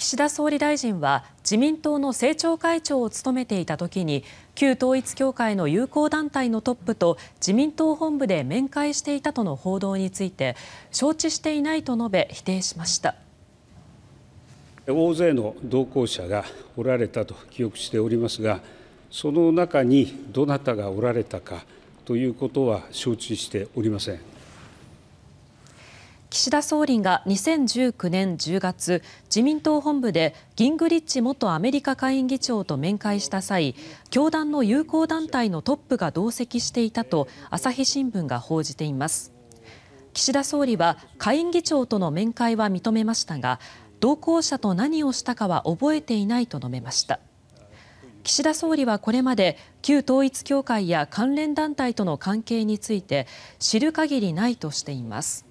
岸田総理大臣は自民党の政調会長を務めていた時に旧統一教会の友好団体のトップと自民党本部で面会していたとの報道について承知していないと述べ否定しました。大勢の同行者がおられたと記憶しておりますが、その中にどなたがおられたかということは承知しておりません。岸田総理が2019年10月、自民党本部でギングリッチ元アメリカ下院議長と面会した際、教団の友好団体のトップが同席していたと朝日新聞が報じています。岸田総理は下院議長との面会は認めましたが、同行者と何をしたかは覚えていないと述べました。岸田総理はこれまで旧統一教会や関連団体との関係について知る限りないとしています。